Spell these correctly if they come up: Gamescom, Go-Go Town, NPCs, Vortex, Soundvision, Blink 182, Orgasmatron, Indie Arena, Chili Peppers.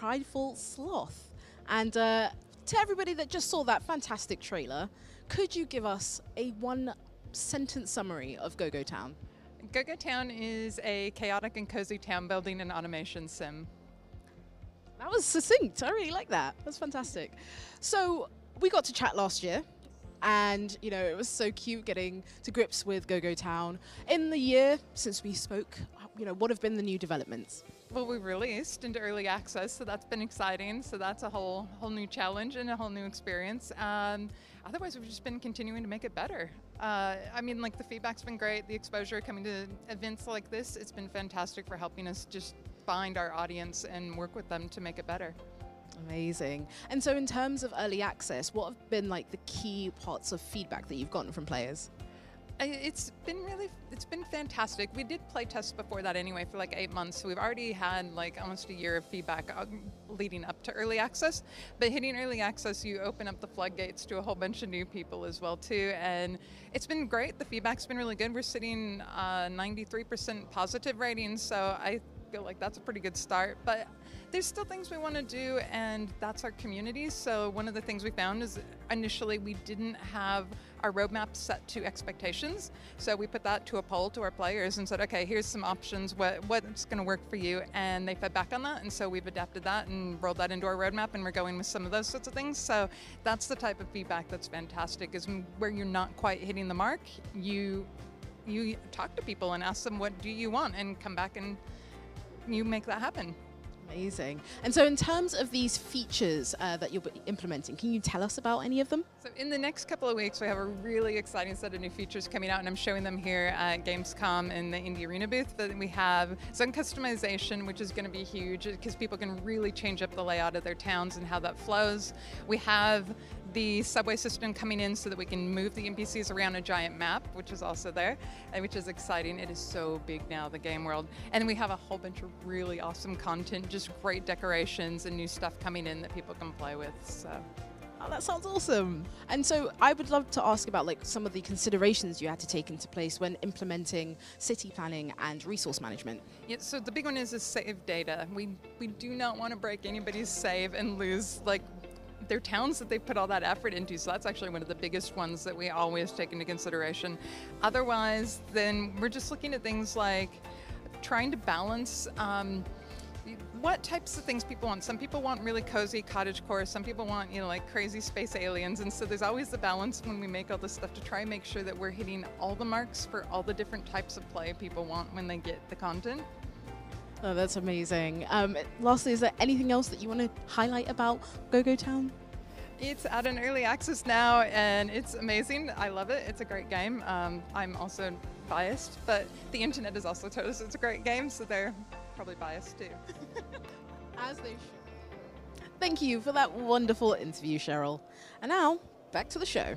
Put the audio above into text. prideful sloth. And to everybody that just saw that fantastic trailer, could you give us a one-sentence summary of Go-Go Town? Go-Go Town is a chaotic and cozy town building and automation sim. That was succinct. I really like that. That's fantastic. So we got to chat last year, and you know, it was so cute getting to grips with Go-Go Town. In the year since we spoke, you know, what have been the new developments? Well, we released into early access, so that's been exciting. So that's a whole new challenge and a whole new experience. Otherwise, we've just been continuing to make it better. I mean, like, the feedback's been great. The exposure coming to events like this, it's been fantastic for helping us just find our audience and work with them to make it better. Amazing. And so in terms of early access, what have been like the key parts of feedback that you've gotten from players? It's been fantastic. We did play tests before that anyway for like 8 months, so we've already had like almost a year of feedback leading up to early access. But hitting early access, you open up the floodgates to a whole bunch of new people as well too, and it's been great. The feedback's been really good. We're sitting 93% positive ratings, so I feel like that's a pretty good start, but there's still things we want to do, and that's our community. So one of the things we found is initially we didn't have our roadmap set to expectations, so we put that to a poll to our players and said, okay, here's some options, what's going to work for you, and they fed back on that, and so we've adapted that and rolled that into our roadmap, and we're going with some of those sorts of things. So that's the type of feedback that's fantastic, is where you're not quite hitting the mark, you talk to people and ask them, what do you want, and come back and you make that happen. Amazing. And so in terms of these features that you'll be implementing, can you tell us about any of them? So in the next couple of weeks, we have a really exciting set of new features coming out, and I'm showing them here at Gamescom in the Indie Arena booth. But we have zone customization, which is going to be huge because people can really change up the layout of their towns and how that flows. We have the subway system coming in so that we can move the NPCs around a giant map, which is also there, and which is exciting. It is so big now, the game world. And we have a whole bunch of really awesome content, just great decorations and new stuff coming in that people can play with. So. Oh, that sounds awesome. And so I would love to ask about like some of the considerations you had to take into place when implementing city planning and resource management. Yeah, so the big one is save data. We do not want to break anybody's save and lose like their towns that they put all that effort into, so that's actually one of the biggest ones that we always take into consideration. Otherwise, then we're just looking at things like trying to balance what types of things people want. Some people want really cozy cottage core, some people want, you know, like crazy space aliens, and so there's always the balance when we make all this stuff to try and make sure that we're hitting all the marks for all the different types of play people want when they get the content. Oh, that's amazing. Lastly, is there anything else that you want to highlight about Go-Go Town? It's at an early access now, and it's amazing. I love it. It's a great game. I'm also biased, but the internet has also told us it's a great game, so they're probably biased too. As they should. Thank you for that wonderful interview, Cheryl. And now, back to the show.